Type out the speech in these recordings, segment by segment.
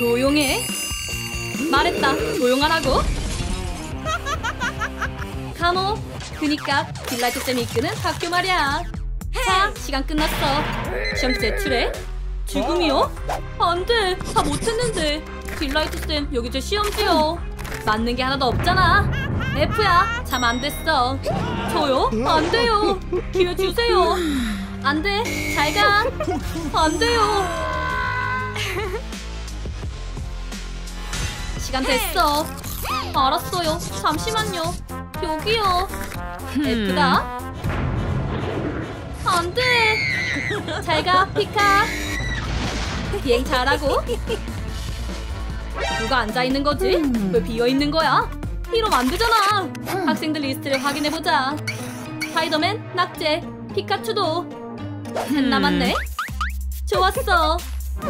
조용해. 말했다. 조용하라고. 카모. 그니까 딜라이트 쌤이 이끄는 학교 말이야. 자, 시간 끝났어. 시험지 제출해. 지금이요? 안 돼. 다 못했는데. 딜라이트 쌤, 여기 제 시험지요. 맞는 게 하나도 없잖아. F야. 잠 안 됐어. 저요? 안 돼요. 기회 주세요. 안 돼. 잘 가. 안 돼요. 시간 됐어. 알았어요. 잠시만요. 여기요. F다. 안 돼. 잘 가, 피카. 비행 잘하고. 누가 앉아있는 거지? 왜 비어있는 거야? 이러면 안 되잖아. 학생들 리스트를 확인해보자. 스파이더맨, 낙제, 피카츄도. 셋 남았네. 좋았어.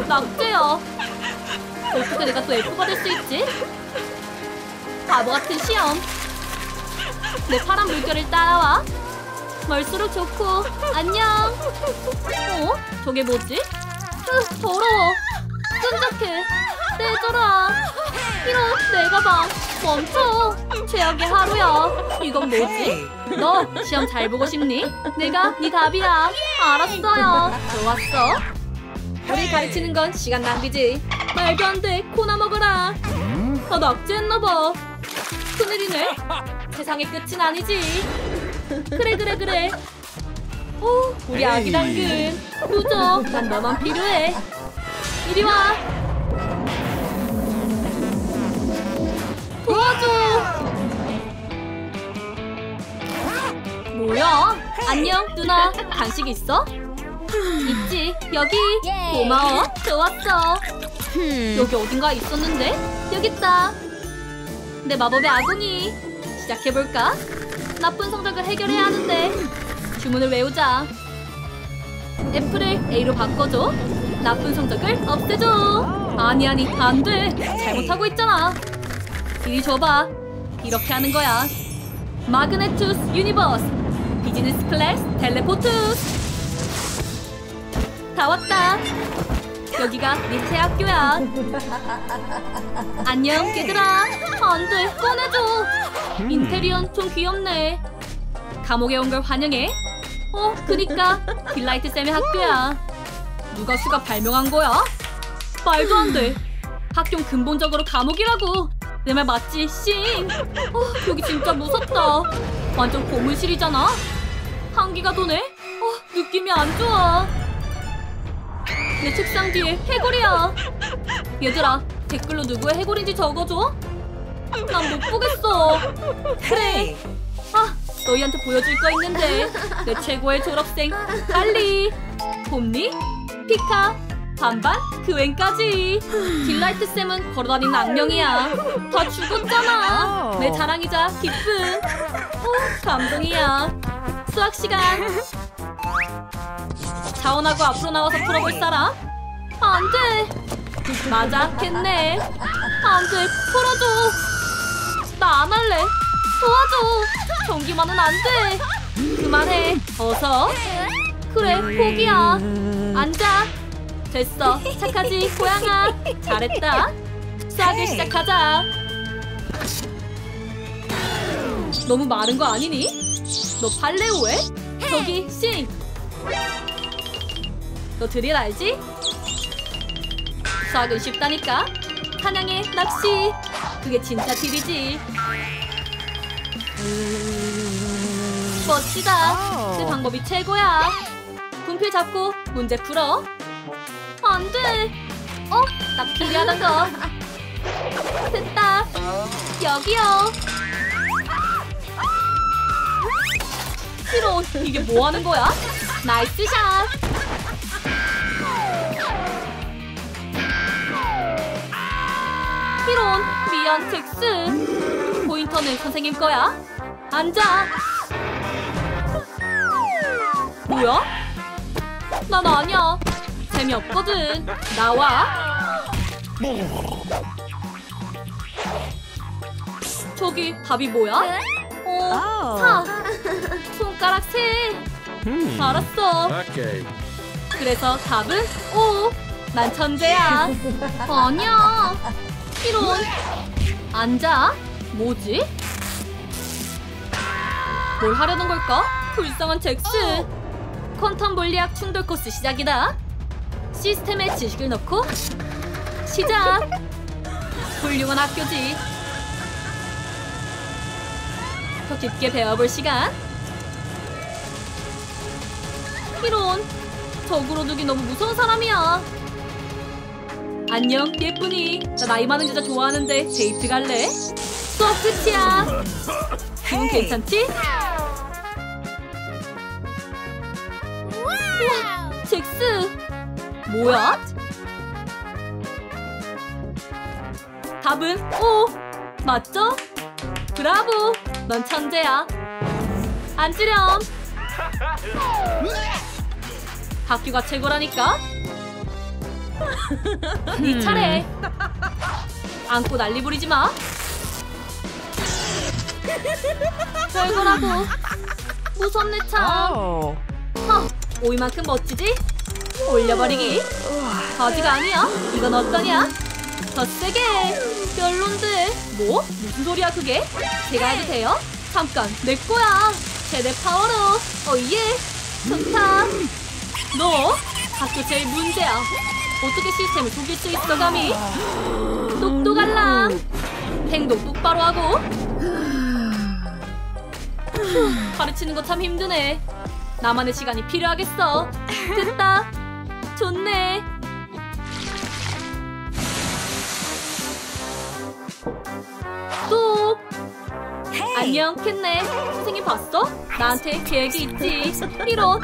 낙제요. 어떻게 내가 또 F가 될 수 있지? 바보 같은 시험. 내 파란 물결을 따라와. 멀수록 좋고. 안녕. 어? 저게 뭐지? 으, 더러워. 끈적해. 떼줘라. 이런, 내가 봐. 멈춰. 최악의 하루야. 이건 뭐지? 너 시험 잘 보고 싶니? 내가 네 답이야. 알았어요. 좋았어. 우리 가르치는 건 시간 낭비지. 말도 안 돼. 코나 먹어라. 나 낙제했나봐. 큰일이네. 세상의 끝은 아니지. 그래. 오, 우리 아기 당근. 루저, 난 너만 필요해. 이리 와. 도와줘. 뭐야? 안녕, 누나. 간식 있어? 있지. 여기. 고마워. 좋았어. 여기 어딘가 있었는데? 여기 있다. 내 마법의 아궁이. 시작해볼까? 나쁜 성적을 해결해야 하는데. 주문을 외우자. F를 A로 바꿔줘. 나쁜 성적을 없애줘. 아니 안 돼. 잘못하고 있잖아. 이리 줘봐. 이렇게 하는 거야. 마그네투스 유니버스. 비즈니스 클래스 텔레포트. 다 왔다. 여기가 밑에 학교야. 안녕, 얘들아. 안 돼, 꺼내줘. 인테리어는 좀 귀엽네. 감옥에 온 걸 환영해. 그니까 딜라이트 쌤의 학교야. 누가 수가 발명한 거야? 말도 안 돼. 학교는 근본적으로 감옥이라고. 내 말 맞지, 싱? 여기 진짜 무섭다. 완전 고문실이잖아. 한기가 도네. 느낌이 안 좋아. 내 책상 뒤에 해골이야. 얘들아, 댓글로 누구의 해골인지 적어줘. 난 못 보겠어. 그래. 아, 너희한테 보여줄 거 있는데. 내 최고의 졸업생 달리. 봄니, 피카, 반반, 그웬까지. 딜라이트 쌤은 걸어다니는 악령이야. 다 죽었잖아. 내 자랑이자 기쁨. 감동이야. 수학 시간. 자원하고 앞으로 나와서 풀어볼 사람? 안 돼! 맞아, 캣냅. 안 돼, 풀어줘! 나 안 할래! 도와줘! 전기만은 안 돼! 그만해, 어서! 그래, 포기야! 앉아! 됐어, 착하지, 고양아! 잘했다! 수학을 시작하자! 너무 마른 거 아니니? 너 팔레오해? 저기, 씨! 너 드릴 알지? 수학은 쉽다니까. 사냥에 낚시. 그게 진짜 딜이지. 멋지다. 그 방법이 최고야. 분필 잡고 문제 풀어. 안 돼. 딱 필요하던 거. 됐다. 여기요. 싫어. 이게 뭐 하는 거야? 나이스 샷. 이런, 미안, 잭슨. 포인터는 선생님 거야. 앉아. 뭐야? 난 아니야. 재미없거든. 나와. 저기 답이 뭐야? 사. 손가락 세. 알았어. 그래서 답은 O. 난 천재야. 아니야. 이런. 앉아. 뭐지? 뭘 하려는 걸까? 불쌍한 잭슨. 퀀텀 물리학 충돌 코스 시작이다. 시스템에 지식을 넣고 시작. 훌륭한 학교지. 더 깊게 배워볼 시간. 이런. 저그로둑이 너무 무서운 사람이야. 안녕 예쁜이. 나 나이 많은 여자 좋아하는데 데이트 갈래? 수업 끝이야. 기분 괜찮지? 우와, 잭스. 뭐야? 답은 O 맞죠? 브라보. 넌 천재야. 안 찌렴. 학교가 최고라니까. 네 차례. 안고 난리 부리지 마. 별거라고. 무섭네 참. 허, 오이만큼 멋지지? 올려버리기. 바지가 아니야. 이건 어떠냐? 더 세게. 별론데. 뭐? 무슨 소리야 그게? 제가 해도 돼요? 잠깐, 내 거야. 최대 파워로. 어예. 좋다. 너 학교 제일 문제야. 어떻게 시스템을 속일 수 있어 감히? 똑똑할라. 행동 똑바로 하고. 가르치는 거 참 힘드네. 나만의 시간이 필요하겠어. 됐다. 좋네. 또. 안녕 캣냅. 선생님 봤어? 나한테 계획이 있지. 이런.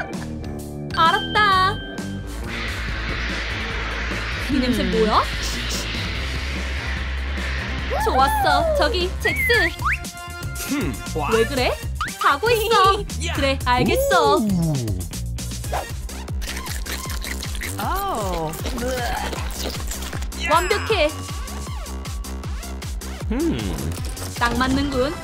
알았다. 이 냄새 뭐야? 좋았어. 저기 잭슨. 왜 그래? 자고 있어. 그래 알겠어. 완벽해. 딱 맞는군.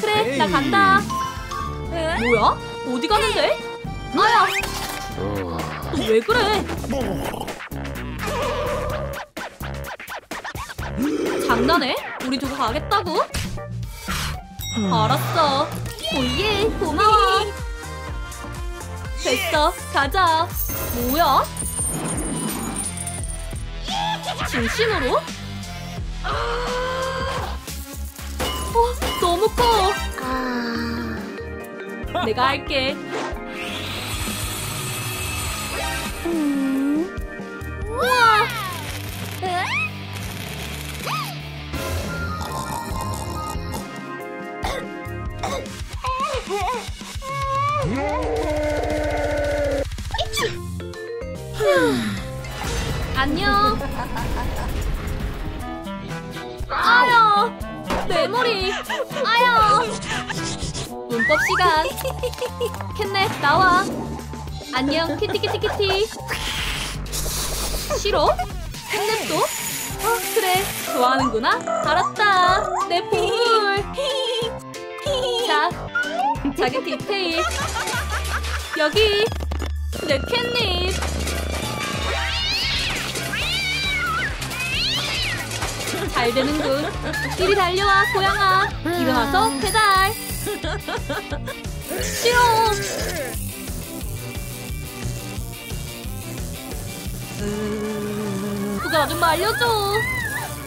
그래, 나 간다. 뭐야? 어디 가는데? 아야! 너 왜 그래? 장난해? 우리 두고 가겠다고? 알았어. 오예, 고마워. 됐어, 가자. 뭐야? 진심으로? 너무 커. 내가 할게. 우와. 안녕. 아야. 내 머리. 아야. 문법 시간. 캣냅 나와. 안녕 키티키티키티. 싫어? 캣냅도? 어, 그래 좋아하는구나. 알았다. 내 보물. 자 작은 디테일. 여기 내 캣냅. 잘 되는군. 이리 달려와 고양아. 일어나서 배달. 싫어. 누가 좀 알려줘.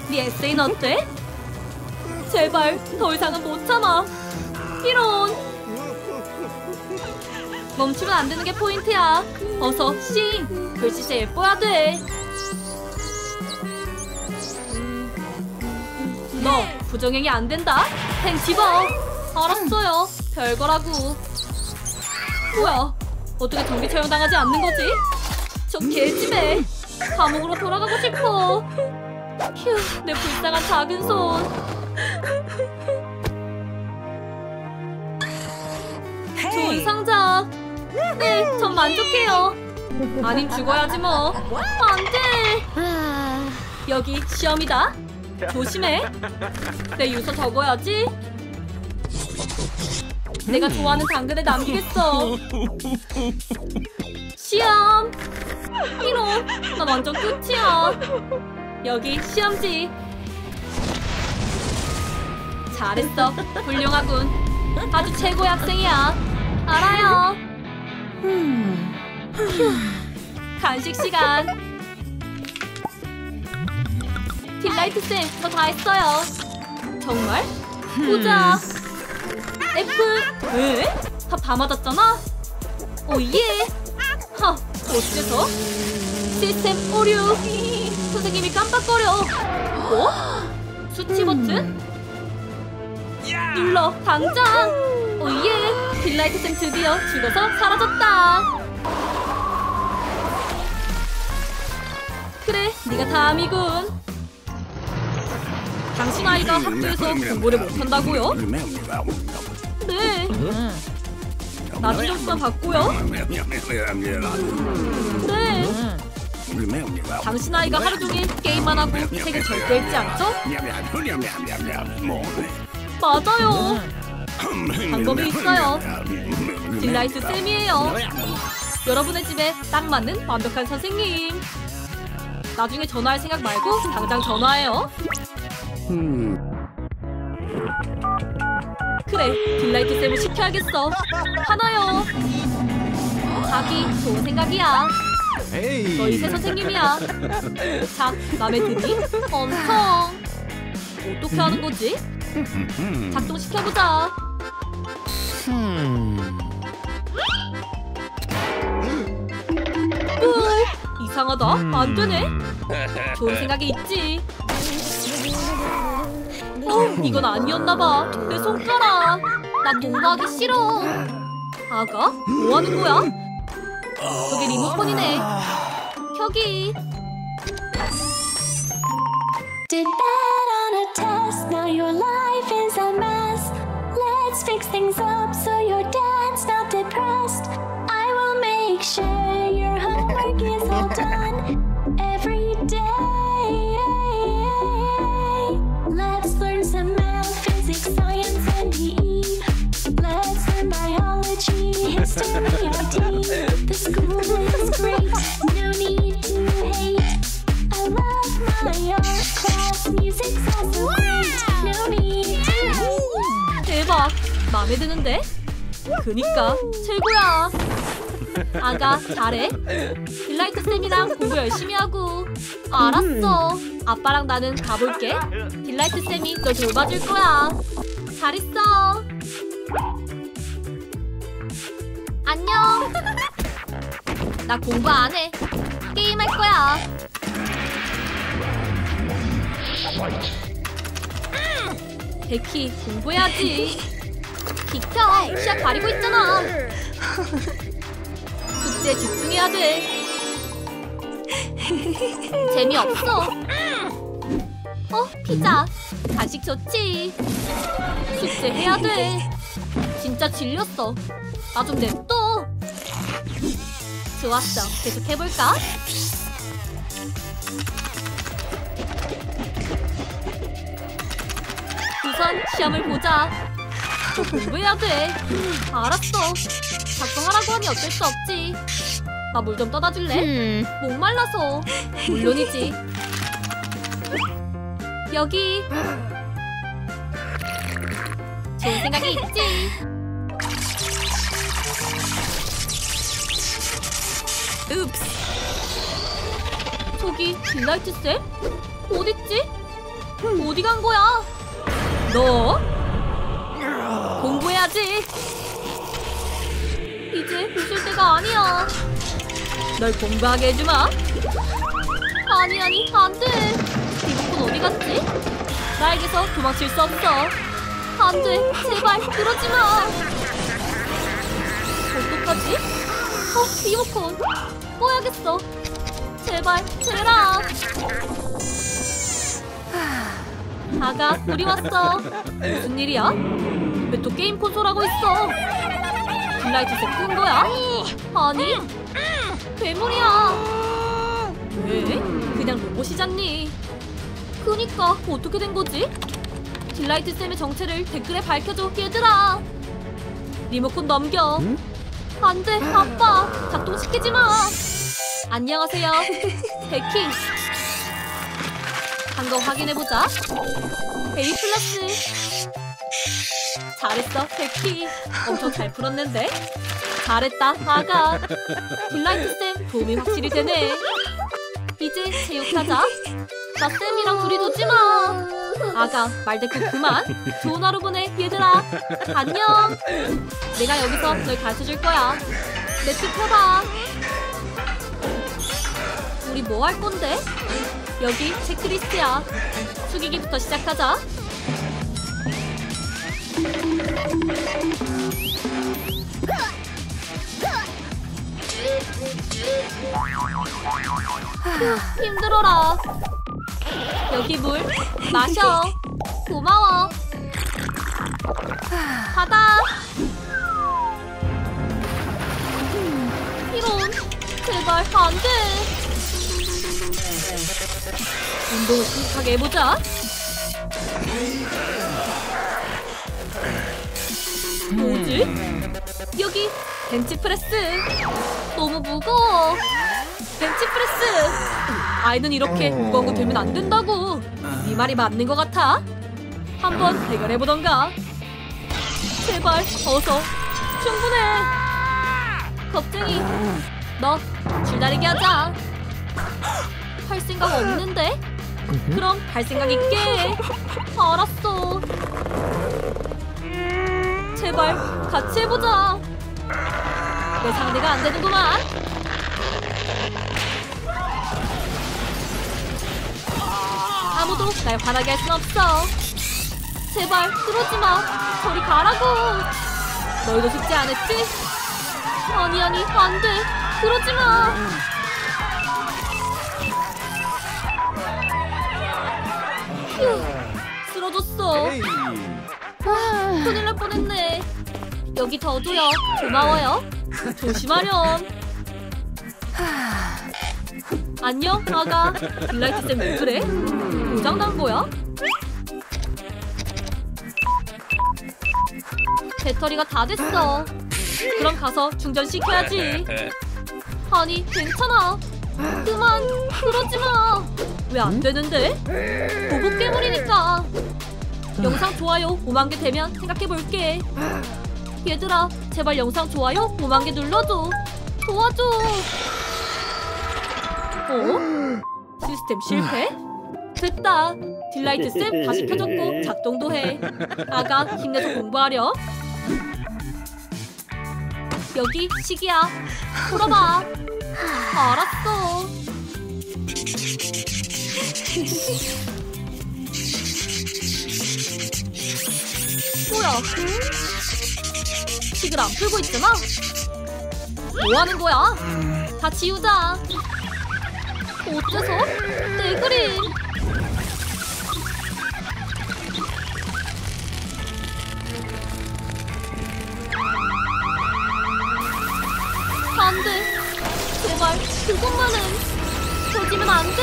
네 에세이는 어때? 제발 더 이상은 못 참아. 이런. 멈추면 안 되는 게 포인트야. 어서 씨. 글씨체 예뻐야 돼. 너 부정행위 안 된다. 펜 집어. 알았어요. 별거라고. 뭐야? 어떻게 전기 처형당하지 않는 거지? 저 개집애. 감옥으로 돌아가고 싶어. 휴, 내 불쌍한 작은 손. 좋은 상자. 네, 전 만족해요. 아님 죽어야지 뭐. 안 돼. 여기 시험이다. 조심해. 내 유서 적어야지. 내가 좋아하는 당근에 남기겠어. 시험! 이런! 나 완전 끝이야. 여기 시험지. 잘했어. 훌륭하군. 아주 최고의 학생이야. 알아요. 간식 시간. 딜라이트 쌤, 저 다 했어요. 정말? 보자. F. 왜? 다 맞았잖아. 오예. 하, 어째서? 시스템 오류. 선생님이 깜빡거려. 어? 수치 버튼? 눌러! 당장! 오예! 딜라이트 쌤 드디어 죽어서 사라졌다! 그래, 네가 다음이군! 당신 아이가 학교에서 공부를 못한다고요? 네! 낮은 점수만 받고요? 네! 당신 아이가 하루 종일 게임만 하고 책을 절대 읽지 않죠? 맞아요. 방법이 있어요. 딜라이트 쌤이에요. 여러분의 집에 딱 맞는 완벽한 선생님. 나중에 전화할 생각 말고 당장 전화해요. 그래, 딜라이트 쌤을 시켜야겠어. 하나요. 자기 좋은 생각이야. 너희 새 선생님이야. 자, 마음에 드니? 엄청. 어떻게 하는 거지? 작동시켜보자. 이상하다. 안 되네. 좋은 생각이 있지. 이건 아니었나봐. 내 손가락. 나 도마하기 싫어. 아가? 뭐 하는 거야? 저게 리모컨이네. 켜기. Now your life is a mess. Let's fix things up so your dad's not depressed. I will make sure your homework is all done every day. Let's learn some math, physics, science, and PE. Let's learn biology, history, RD. The school is great. No need to hate. I love my art class. Music's also great. 대박! 마음에 드는데? 그니까 최고야! 아가 잘해! 딜라이트 쌤이랑 공부 열심히 하고. 알았어! 아빠랑 나는 가볼게. 딜라이트 쌤이 너 돌봐줄 거야. 잘 있어! 안녕! 나 공부 안 해. 게임할 거야. 백희, 공부해야지. 비켜! 시야 가리고 있잖아. 숙제에 집중해야 돼. 재미없어. 피자. 간식 좋지. 숙제 해야 돼. 진짜 질렸어. 나 좀 냅둬. 좋았어. 계속 해볼까? 우선 시험을 보자. 또 공부해야 돼. 알았어. 작성하라고 하니 어쩔 수 없지. 나 물 좀 떠다 줄래? 목말라서. 물론이지. 여기. 좋은 생각이 있지. 읍스. 저기 딜라이트 쌤? 어딨지? 어디 간 거야? 너? 공부해야지. 이제 웃을 때가 아니야. 널 공부하게 해주마. 아니 안 돼. 리모컨 어디 갔지? 나에게서 도망칠 수 없어. 안 돼. 제발 그러지 마. 어떡하지? 리모컨 꺼야겠어. 제발 제라. 아가, 우리 왔어. 무슨 일이야? 왜 또 게임 콘솔 하고 있어? 딜라이트 쌤 끈 거야? 아니, 괴물이야. 왜? 그냥 로봇이잖니. 그니까 어떻게 된 거지? 딜라이트 쌤의 정체를 댓글에 밝혀줘, 얘들아. 리모컨 넘겨. 응? 안 돼, 아빠. 작동시키지 마. 안녕하세요. 해킹. 한거 확인해보자. A 플러스. 잘했어, 해킹. 엄청 잘 풀었는데? 잘했다, 아가. 딜라이트쌤, 도움이 확실히 되네. 이제 체육하자. 나 쌤이랑 둘이 놀지 마. 아가, 말대꾸 그만. 좋은 하루 보내, 얘들아. 안녕. 내가 여기서 널 가르쳐줄 거야. 넷플 펴봐. 우리 뭐 할 건데? 여기 체크리스트야. 숙이기부터 시작하자. 힘들어라. 여기 물 마셔. 고마워. 받아. 이런. 제발 안 돼. 운동을 끔찍하게 해보자. 뭐지? 여기 벤치프레스. 너무 무거워. 벤치프레스. 아이는 이렇게 무거운 거 들면 안 된다고. 네 말이 맞는 것 같아. 한번 대결해보던가. 제발 어서. 충분해. 겁쟁이. 너 줄다리기 하자. 할 생각 없는데? 그럼 할 생각 있게. 알았어. 제발 같이 해보자. 내 상대가 안 되는구만. 아무도 날 화나게 할 순 없어. 제발 그러지 마. 저리 가라고. 너희도 숙제 안 했지? 아니 안 돼. 그러지 마. 휴, 쓰러졌어. 큰일 날 뻔했네. 여기 더 줘요. 고마워요. 조심하렴. 안녕, 아가. 딜라이트쌤 왜 그래? 고장난 거야? 배터리가 다 됐어. 그럼 가서 충전시켜야지. 아니, 괜찮아. 그만, 그러지 마. 왜 안 되는데? 보급 괴물이니까. 영상 좋아요 5만 개 되면 생각해볼게. 얘들아, 제발 영상 좋아요 5만 개 눌러줘. 도와줘. 어? 시스템 실패? 됐다. 딜라이트 쌤 다시 켜졌고 작동도 해. 아가, 힘내서 공부하렴. 여기 시기야. 풀어봐. 알았어. 뭐야? 식을 안 풀고 있잖아? 뭐 하는 거야? 다 지우자. 어째서? 내 그림. 안 돼. 제발 그것만은. 저지면 안 돼.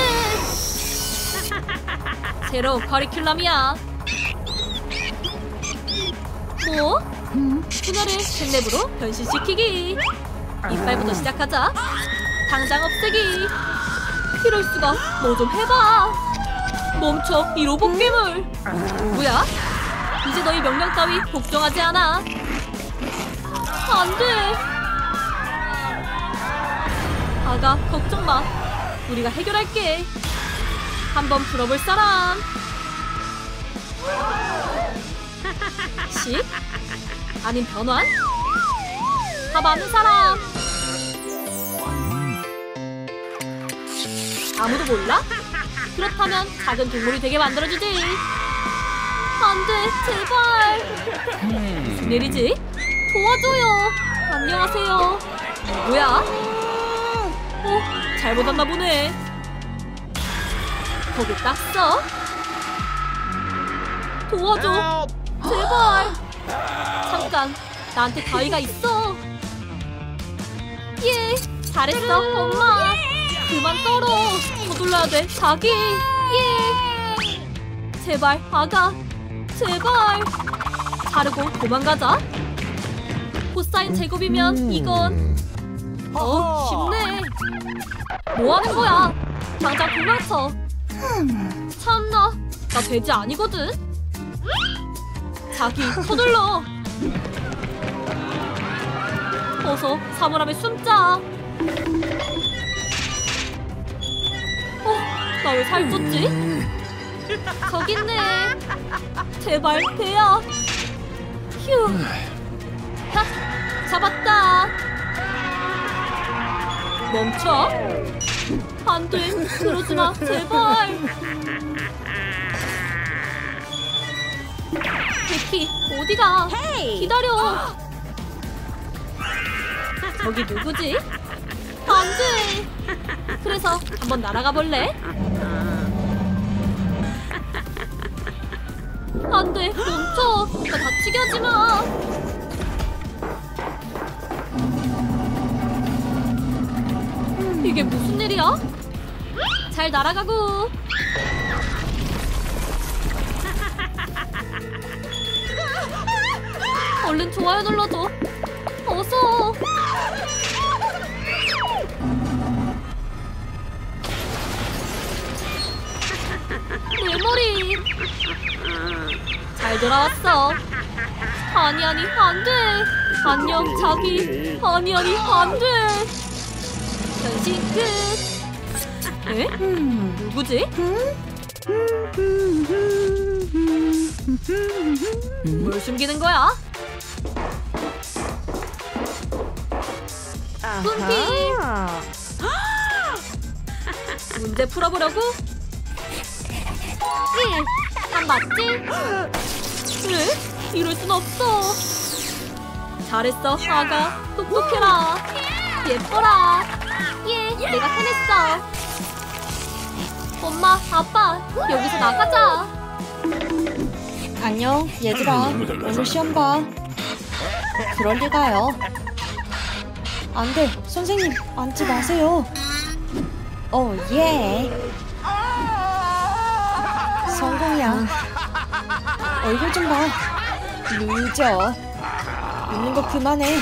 새로운 커리큘럼이야. 뭐? 분야를 캣냅으로 변신시키기. 이빨부터 시작하자. 당장 없애기. 이럴 수가. 뭐 좀 해봐. 멈춰, 이 로봇 괴물. 뭐야? 이제 너희 명령 따위 복종하지 않아. 안 돼. 아가, 걱정 마. 우리가 해결할게. 한번 풀어볼 사람. 식? 아님 변환? 다 많은 사람. 아무도 몰라? 그렇다면 작은 동물이 되게 만들어주지. 안 돼, 제발. 무슨 일이지? 도와줘요. 안녕하세요. 뭐야? 잘못 왔나 보네. 거기 땄어? 도와줘. 제발. 잠깐, 나한테 가위가 있어. 예, 잘했어, 엄마. 그만 떨어. 서둘러야 돼, 자기. 예. 제발, 아가. 제발. 자르고 도망가자. 코사인 제곱이면 이건 쉽네. 뭐하는 거야? 당장 공맞춰. 참나, 나 돼지 아니거든. 자기 서둘러. 어서 사물함에 숨자. 나 왜 살쪘지? 저기 있네. 제발 배야. 휴. 하, 잡았다. 멈춰. 안 돼. 그러지 마. 제발. 베키, 어디가? 기다려. 저기 누구지? 안 돼. 그래서 한번 날아가 볼래? 안 돼. 멈춰. 나 다치게 하지 마. 이게 무슨 일이야? 잘 날아가고. 얼른 좋아요 눌러줘. 어서. 내 머리. 잘 돌아왔어. 아니 아니 안돼. 안녕 자기. 아니 아니 안돼. 변신 끝. 에? 누구지? 뭘 숨기는 거야? 분필. 문제 풀어보려고? 난 맞지? 왜? 이럴 순 없어. 잘했어 아가. 똑똑해라. 예뻐라. 예, 내가 해냈어. 엄마 아빠 여기서 나가자. 안녕 얘들아. 오늘 시험 봐. 그럴 리가요. 안돼 선생님 앉지 마세요. 오 예. 성공이야. 얼굴 좀 봐. 루저. 웃는 거 그만해.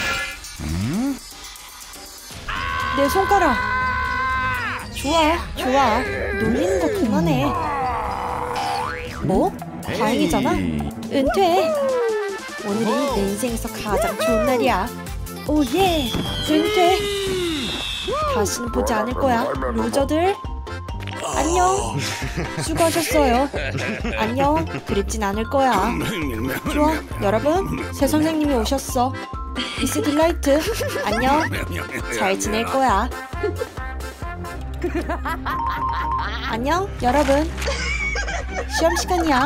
내 손가락. 좋아, 좋아. 놀리는 거 그만해. 뭐? 다행이잖아. 은퇴. 오늘이 내 인생에서 가장 좋은 날이야. 오예. 은퇴. 다시는 보지 않을 거야. 루저들. 안녕. 수고하셨어요. 안녕. 그립진 않을 거야. 좋아. 여러분, 새 선생님이 오셨어. 미스 딜라이트. 안녕. 잘 지낼 거야. 안녕, 여러분. 시험 시간이야.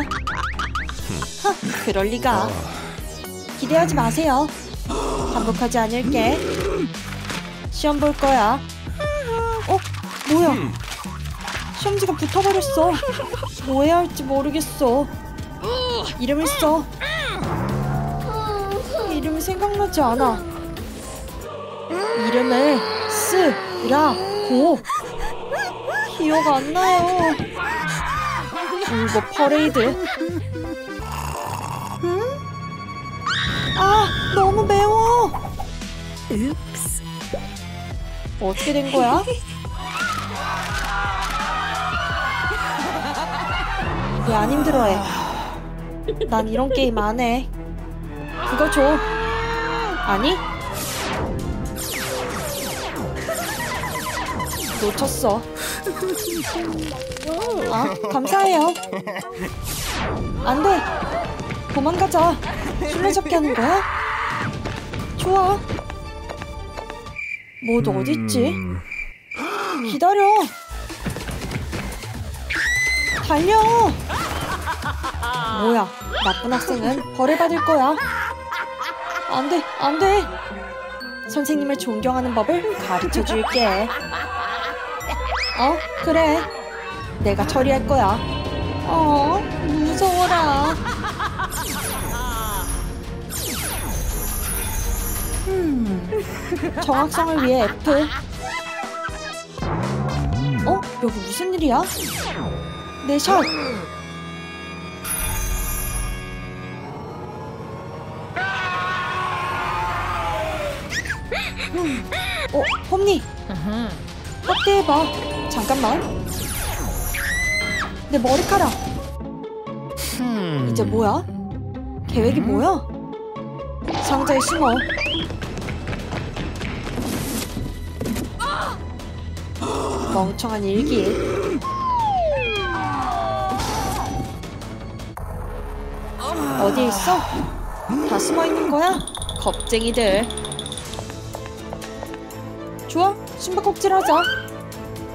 헉, 그럴 리가. 기대하지 마세요. 반복하지 않을게. 시험 볼 거야. 어? 뭐야? 시험지가 붙어버렸어. 뭐 해야 할지 모르겠어. 이름을 써. 이름이 생각나지 않아. 이름을 쓰라고. 기억 안 나요. 이거 퍼레이드. 응? 아, 너무 매워. 어떻게 된 거야? 왜 안 힘들어해? 난 이런 게임 안 해. 그거 줘. 아니? 놓쳤어. 아, 감사해요. 안 돼. 도망가자. 술래잡기 하는 거야? 좋아. 모두 어딨지? 기다려. 달려! 뭐야, 나쁜 학생은 벌을 받을 거야. 안 돼, 안 돼! 선생님을 존경하는 법을 가르쳐 줄게. 어, 그래. 내가 처리할 거야. 어, 무서워라. 정확성을 위해 F. 어? 여기 무슨 일이야? 내 샷! 어? 홈니! 빡대해 봐. 잠깐만. 내 머리카락! 이제 뭐야? 계획이 뭐야? 상자에 숨어. 멍청한 일기. 어디에 있어? 다 숨어있는 거야? 겁쟁이들. 좋아, 숨바꼭질 하자.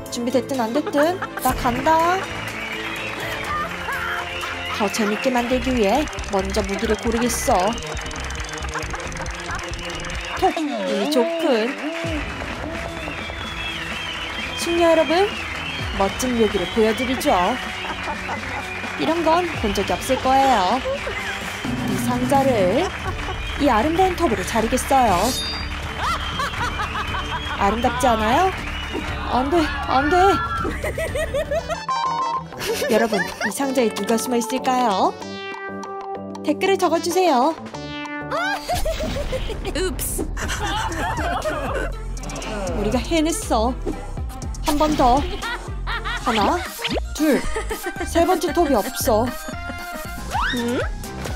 준비됐든 안됐든 나 간다. 더 재밌게 만들기 위해 먼저 무기를 고르겠어. 톡! 이 조큰 숙녀 여러분, 멋진 묘기를 보여드리죠. 이런 건 본 적이 없을 거예요. 이 상자를 이 아름다운 톱으로 자르겠어요. 아름답지 않아요? 안돼, 안돼. 여러분, 이 상자에 누가 숨어 있을까요? 댓글을 적어주세요. 읍스. 우리가 해냈어. 한 번 더. 하나, 둘, 세 번째 톱이 없어. 응?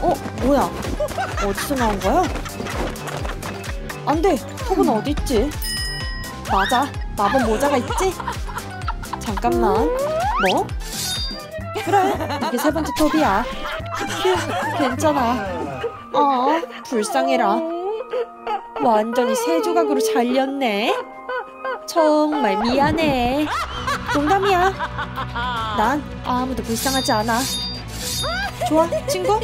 어, 뭐야? 어디서 나온 거야? 안 돼, 톱은 어디 있지? 맞아, 마법 모자가 있지? 잠깐만, 뭐? 그래, 이게 세 번째 톱이야. 휴, 괜찮아. 불쌍해라. 완전히 세 조각으로 잘렸네. 정말 미안해. 농담이야. 난 아무도 불쌍하지 않아. 좋아, 친구?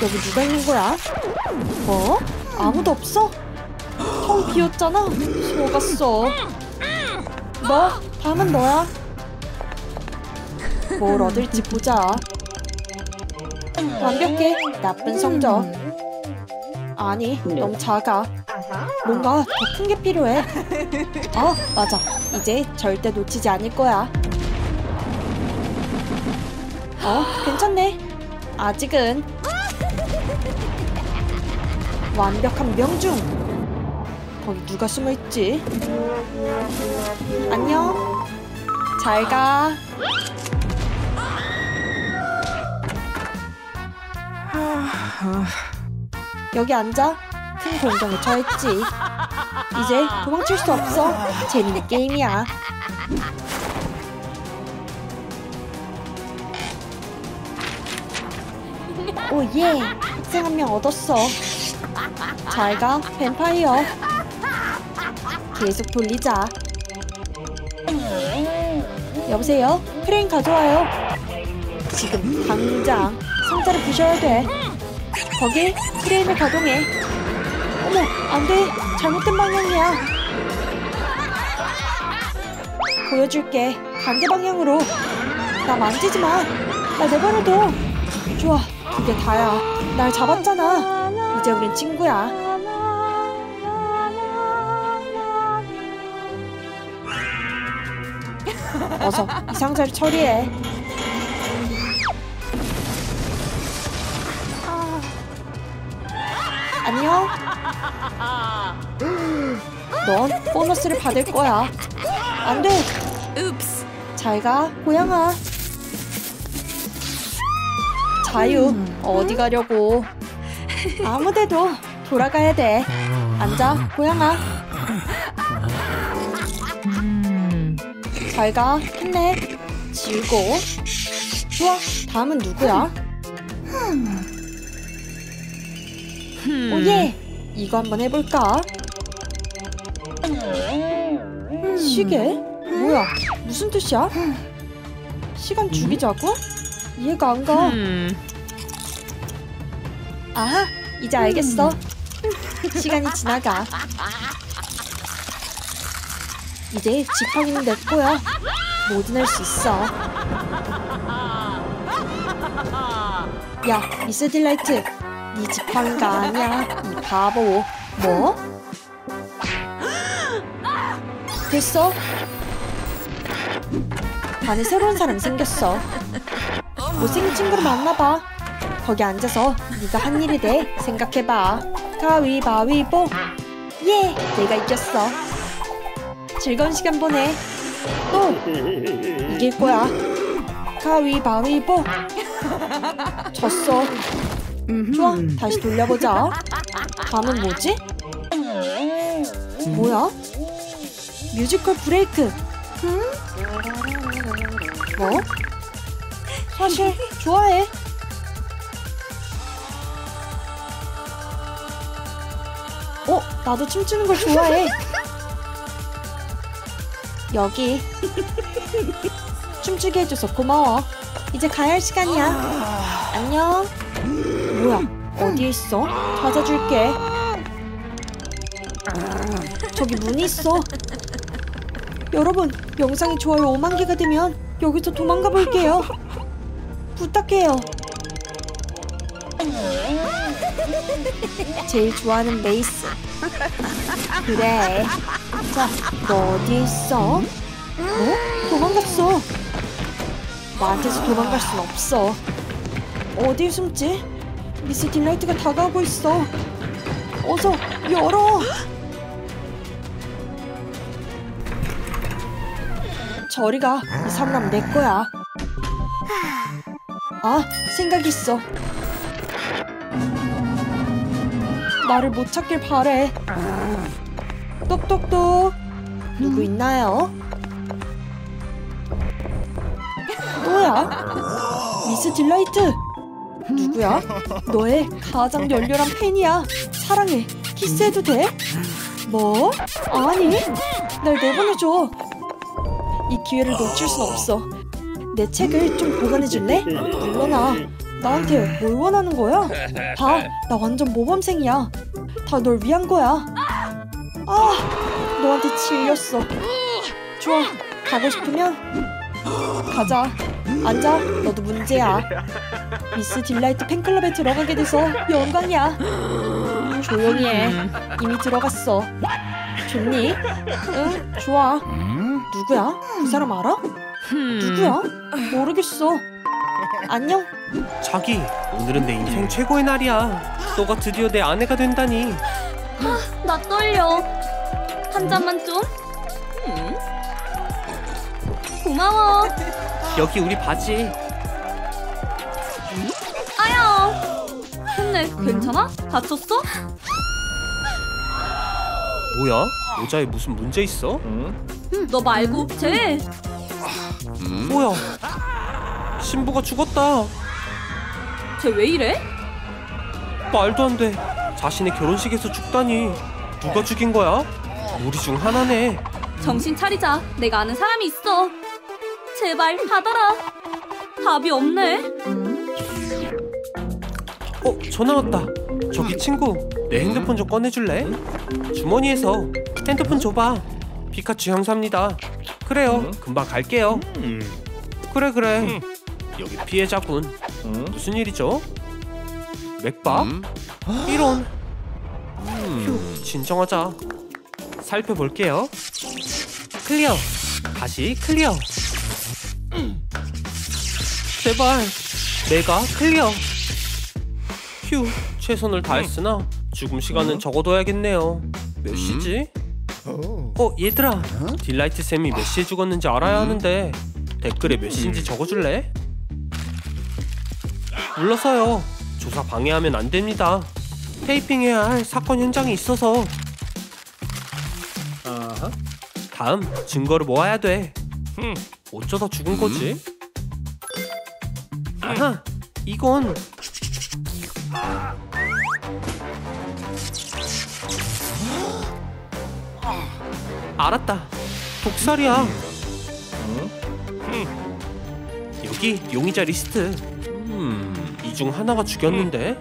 여기 누가 있는 거야? 뭐? 아무도 없어? 텅 비었잖아. 속았어. 뭐? 다음은 너야. 뭘 얻을지 보자. 완벽해. 나쁜 성적. 아니, 너무 작아. 뭔가 더 큰 게 필요해. 아, 맞아. 이제 절대 놓치지 않을 거야. 괜찮네. 아직은. 완벽한 명중. 거기 누가 숨어있지? 안녕. 잘 가. 여기 앉아. 큰 공격에 처했지. 이제 도망칠 수 없어. 재밌는 게임이야. 오예, 학생 한 명 얻었어. 잘가, 뱀파이어. 계속 돌리자. 여보세요? 크레인 가져와요. 지금 당장 상자를 부셔야 돼. 거기 크레인을 가동해. 어머, 안 돼. 잘못된 방향이야. 보여줄게. 반대 방향으로. 나 만지지 마. 나 내버려둬. 좋아, 그게 다야. 날 잡았잖아. 이제 우린 친구야. 어서 이 상자를 처리해. 안녕. 넌 보너스를 받을 거야. 안 돼. 잘 가, 고양아. 자유, 어디 가려고. 아무데도 돌아가야 돼. 앉아, 고양아. 잘 가, 캣냅. 지우고. 좋아, 다음은 누구야? 오예, 이거 한번 해볼까? 시계? 뭐야, 무슨 뜻이야? 시간 죽이자고? 이해가 안 가. 아하, 이제 알겠어. 시간이 지나가. 이제 지팡이는 내 거야. 뭐든 할 수 있어. 야, 미스 딜라이트, 네 지팡이가 아니야, 이 바보. 뭐? 됐어. 반에 새로운 사람 생겼어. 못생긴 친구를 만나봐. 거기 앉아서 네가 한 일에 대해 생각해봐. 가위바위보. 예, 내가 이겼어. 즐거운 시간 보내. 또 이길 거야. 가위바위보. 졌어. 좋아, 다시 돌려보자. 다음은 뭐지? 뭐야? 뮤지컬 브레이크. 뭐? 사실 좋아해. 어? 나도 춤추는 걸 좋아해. 여기. 춤추게 해줘서 고마워. 이제 가야 할 시간이야. 안녕. 뭐야? 어디에 있어? 찾아줄게. 저기 문이 있어. 여러분, 영상이 좋아요 5만 개가 되면 여기서 도망가 볼게요. 부탁해요. 제일 좋아하는 메이스. 그래. 자, 너 어디에 있어? 어? 도망갔어. 나한테서 도망갈 순 없어. 어디에 숨지? 미스 딜라이트가 다가오고 있어. 어서 열어. 저리 가. 이 상남 내 거야. 아, 생각 있어. 나를 못 찾길 바래. 똑똑똑. 누구 있나요? 뭐야? 미스 딜라이트. 누구야? 너의 가장 열렬한 팬이야. 사랑해. 키스해도 돼? 뭐? 아니, 날 내보내줘. 이 기회를 놓칠 순 없어. 내 책을 좀 보관해줄래? 물러나. 나한테 뭘 원하는 거야? 봐, 나 완전 모범생이야. 다 널 위한 거야. 아, 너한테 질렸어. 좋아, 가고 싶으면 가자. 앉아, 너도 문제야. 미스 딜라이트 팬클럽에 들어가게 돼서 영광이야. 조용히 해. 이미 들어갔어. 좋니? 응, 좋아. 누구야? 그 사람 알아? 누구야? 모르겠어. 안녕. 자기, 오늘은 내 인생 최고의 날이야. 너가 드디어 내 아내가 된다니. 나 떨려. 한 잔만 좀. 고마워. 여기 우리 바지. 아야. 캣냅, 괜찮아? 다쳤어? 뭐야? 여자에 무슨 문제 있어? 너 말고 쟤. 뭐야? 신부가 죽었다. 쟤 왜 이래? 말도 안 돼. 자신의 결혼식에서 죽다니. 누가 죽인 거야? 우리 중 하나네. 정신 차리자. 내가 아는 사람이 있어. 제발 받아라. 답이 없네. 전화 왔다. 저기 친구, 내 핸드폰 좀 꺼내줄래? 주머니에서. 핸드폰 줘봐. 피카츄 형사입니다. 그래요. 금방 갈게요. 그래. 여기 피해자군. 무슨 일이죠? 맥박? 이런. 휴, 진정하자. 살펴볼게요. 클리어. 다시 클리어. 제발. 내가 클리어. 휴, 최선을 다했으나 죽음 시간은 적어둬야겠네요. 몇 시지? 얘들아, 딜라이트 쌤이 몇 시에 죽었는지 알아야 하는데 댓글에 몇 시인지 적어줄래? 물러서요. 조사 방해하면 안 됩니다. 테이핑해야 할 사건 현장이 있어서. 다음 증거를 모아야 돼. 어쩌다 죽은 거지? 아하, 이건. 알았다. 독살이야. 여기 용의자 리스트. 이 중 하나가 죽였는데.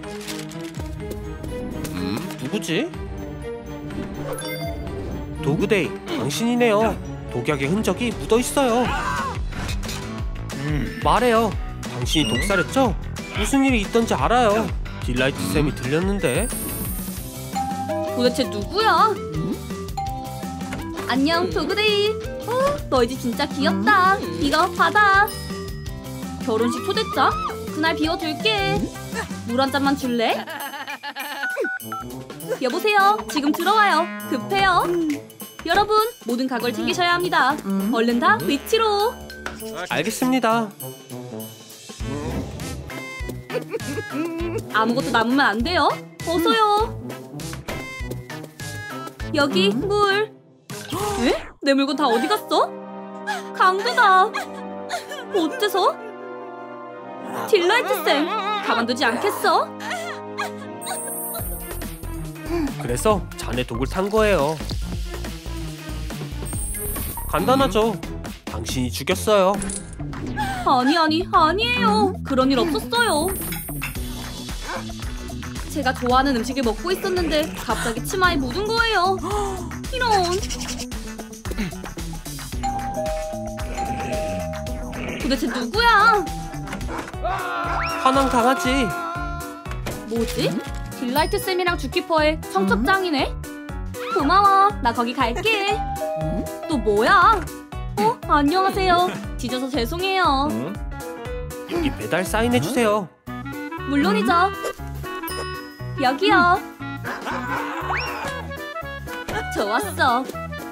누구지? 도그데이, 당신이네요. 독약의 흔적이 묻어있어요. 말해요. 당신이 독살했죠? 무슨 일이 있던지 알아요. 딜라이트 쌤이 들렸는데. 도대체 누구야? 안녕, 도그데이. 너 이제 진짜 귀엽다. 이거 받아. 결혼식 초대장? 그날 비워둘게. 물 한 잔만 줄래? 여보세요. 지금 들어와요. 급해요. 여러분, 모든 각오를 챙기셔야 합니다. 얼른 다 위치로. 알겠습니다. 아무것도 남으면 안 돼요. 어서요. 여기 물. 에? 내 물건 다 어디 갔어? 강대가. 어째서? 딜라이트 쌤, 가만두지 않겠어? 그래서 자네 독을 탄 거예요. 간단하죠. 당신이 죽였어요. 아니에요. 그런 일 없었어요. 제가 좋아하는 음식을 먹고 있었는데 갑자기 치마에 묻은 거예요. 이런. 도대체 누구야? 화난 강아지. 뭐지? 딜라이트 쌤이랑 주키퍼의 청첩장이네. 고마워. 나 거기 갈게. 또 뭐야? 어? 안녕하세요. 뒤져서 죄송해요. 여기 배달 사인해주세요. 물론이죠. 여기요. 좋았어.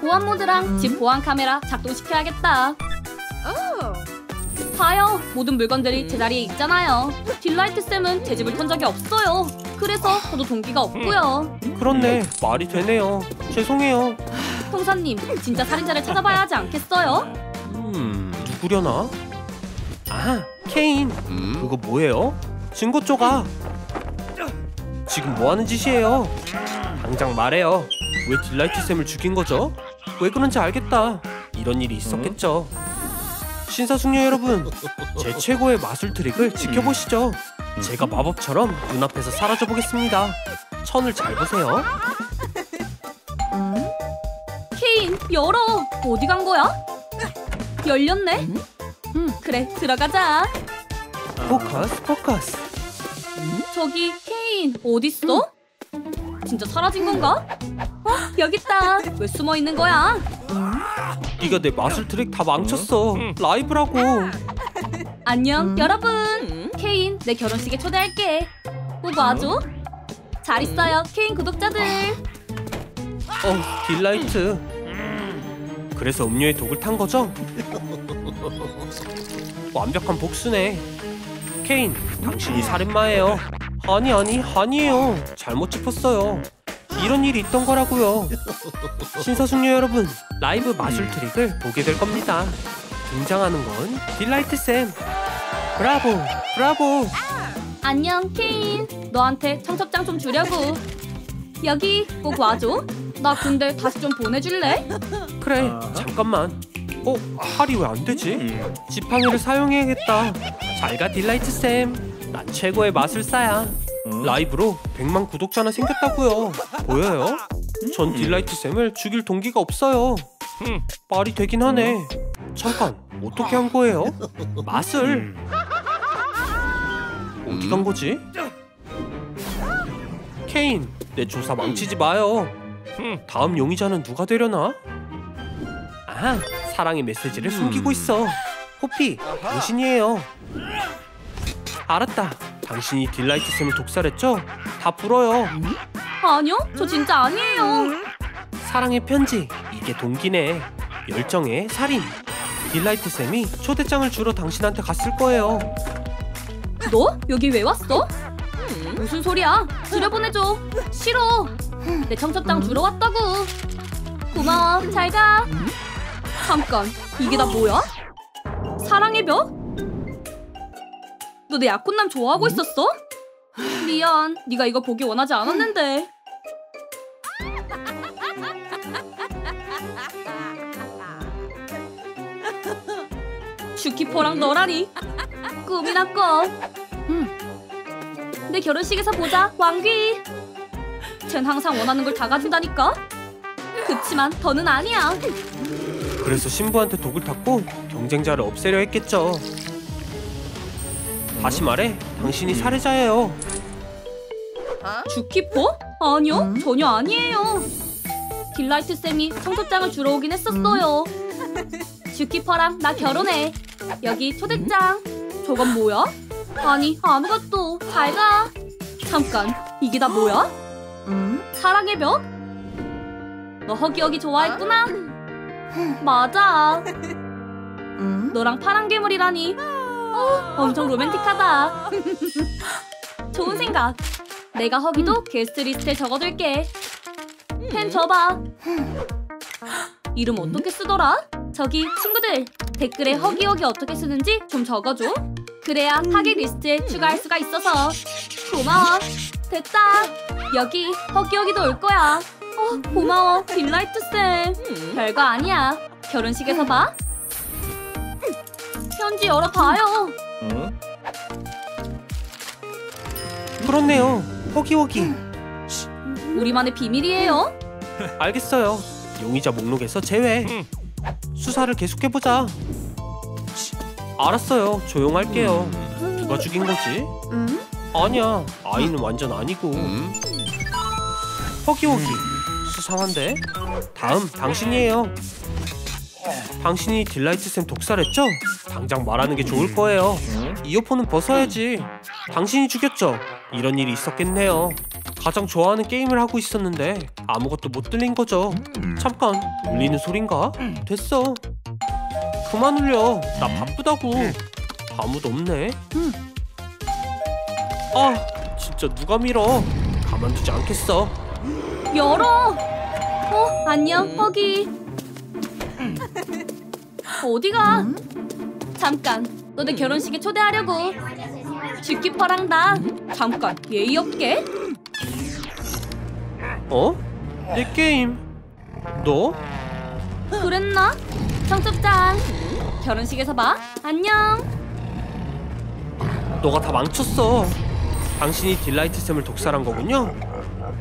보안 모드랑 집 보안 카메라 작동시켜야겠다. 봐요. 모든 물건들이 제자리에 있잖아요. 딜라이트 쌤은 제 집을 턴 적이 없어요. 그래서 저도 동기가 없고요. 그렇네. 말이 되네요. 죄송해요. 형사님, 진짜 살인자를 찾아봐야 하지 않겠어요? 누구려나? 아, 케인. 그거 뭐예요? 증거 조각. 지금 뭐하는 짓이에요? 당장 말해요. 왜 딜라이트 쌤을 죽인 거죠? 왜 그런지 알겠다. 이런 일이 있었겠죠. 신사숙녀 여러분, 제 최고의 마술 트릭을 지켜보시죠. 제가 마법처럼 눈앞에서 사라져 보겠습니다. 천을 잘 보세요. 케인, 열어. 어디 간 거야? 열렸네. 그래, 들어가자. 포커스. 저기 케인, 어딨어? 진짜 사라진 건가? 여기 있다. 왜 숨어 있는 거야? 네가 내 마술 트릭 다 망쳤어. 라이브라고. 안녕, 여러분. 케인, 내 결혼식에 초대할게. 꼭 와줘. 잘 있어요, 케인 구독자들. 딜라이트. 그래서 음료에 독을 탄 거죠? 완벽한 복수네. 케인, 당신이 살인마예요. 아니에요. 잘못 짚었어요. 이런 일이 있던 거라고요. 신사숙녀 여러분, 라이브 마술 트릭을 보게 될 겁니다. 등장하는 건 딜라이트 쌤. 브라보. 안녕, 케인. 너한테 청첩장 좀 주려고. 여기 꼭 와줘. 나 근데 다시 좀 보내줄래? 그래, 잠깐만. 할이 왜 안 되지? 지팡이를 사용해야겠다. 잘가, 딜라이트 쌤. 난 최고의 마술사야. 라이브로 100만 구독자나 생겼다고요. 보여요? 전 딜라이트 쌤을 죽일 동기가 없어요. 말이 되긴 하네. 잠깐, 어떻게 한 거예요? 마술. 어디 간 거지? 케인, 내 조사 망치지 마요. 다음 용의자는 누가 되려나? 아, 사랑의 메시지를 숨기고 있어. 호피, 당신이에요. 알았다. 당신이 딜라이트 쌤을 독살했죠? 다 불어요. 아니요, 저 진짜 아니에요. 사랑의 편지, 이게 동기네. 열정의 살인. 딜라이트 쌤이 초대장을 주러 당신한테 갔을 거예요. 너? 여기 왜 왔어? 무슨 소리야? 들여보내줘. 싫어. 내 청첩장 주러 왔다고. 고마워, 잘 가. 잠깐, 이게 다 뭐야? 사랑의 벽? 너 내 약혼남 좋아하고 있었어? 미안, 네가 이거 보기 원하지 않았는데. 주키퍼랑 너라니. 꿈이나 꿔. 내 결혼식에서 보자, 왕귀. 쟨 항상 원하는 걸 다 가진다니까. 그치만 더는 아니야. 그래서 신부한테 독을 탔고 경쟁자를 없애려 했겠죠. 다시 말해, 당신이 살해자예요. 주키퍼? 아니요, 전혀 아니에요. 딜라이트 쌤이 청첩장을 주러 오긴 했었어요. 주키퍼랑 나 결혼해. 여기 초대장. 저건 뭐야? 아니, 아무것도. 잘 가. 잠깐, 이게 다 뭐야? 사랑의 벽? 너 허기허기 좋아했구나? 맞아. 너랑 파란 괴물이라니. 엄청 로맨틱하다. 좋은 생각. 내가 허기도 게스트 리스트에 적어둘게. 펜 줘봐. 이름 어떻게 쓰더라? 저기 친구들, 댓글에 허기허기 어떻게 쓰는지 좀 적어줘. 그래야 하객 리스트에 추가할 수가 있어서. 고마워. 됐다. 여기 허기허기도 올 거야. 고마워 딜라이트쌤. 별거 아니야. 결혼식에서 봐. 편지 열어봐요. 그렇네요. 허기허기. 우리만의 비밀이에요. 알겠어요. 용의자 목록에서 제외. 수사를 계속해보자. 알았어요. 조용할게요. 누가 죽인 거지? 아니야. 아이는 완전 아니고. 허기허기. 수상한데? 다음 당신이에요. 당신이 딜라이트쌤 독살했죠? 당장 말하는 게 좋을 거예요. 이어폰은 벗어야지. 당신이 죽였죠? 이런 일이 있었겠네요. 가장 좋아하는 게임을 하고 있었는데 아무것도 못 들린 거죠. 잠깐, 울리는 소린가? 됐어. 그만 울려. 나 바쁘다고. 아무도 없네. 아, 진짜 누가 밀어. 가만두지 않겠어. 열어! 안녕, 허기. 어디가? 잠깐, 너 내 결혼식에 초대하려고. 쥐키퍼랑 나 잠깐 예의 없게. 내 게임 너? 그랬나? 청첩장 결혼식에서 봐. 안녕. 너가 다 망쳤어. 당신이 딜라이트쌤을 독살한 거군요.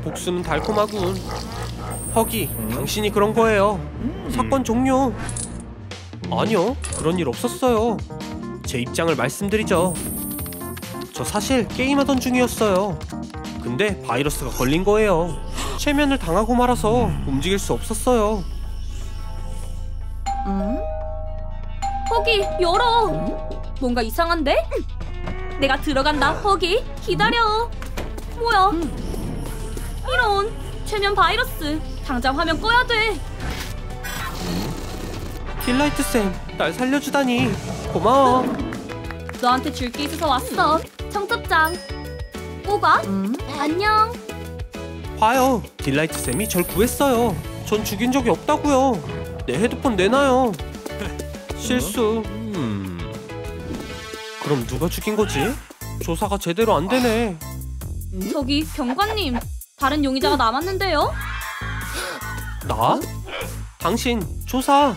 복수는 달콤하군. 허기, 당신이 그런 거예요. 사건 종료. 아니요, 그런 일 없었어요. 제 입장을 말씀드리죠. 저 사실 게임하던 중이었어요. 근데 바이러스가 걸린 거예요. 최면을 당하고 말아서 움직일 수 없었어요. 허기, 열어! 뭔가 이상한데? 내가 들어간다, 허기. 기다려. 뭐야? 이런, 최면 바이러스. 당장 화면 꺼야 돼. 딜라이트쌤, 날 살려주다니. 고마워. 너한테 줄 게 있어서 왔어. 청첩장. 뽑아. 안녕. 봐요, 딜라이트쌤이 절 구했어요. 전 죽인 적이 없다고요. 내 헤드폰 내놔요. 실수. 그럼 누가 죽인 거지? 조사가 제대로 안 되네. 저기 경관님, 다른 용의자가 남았는데요? 나? 당신 조사!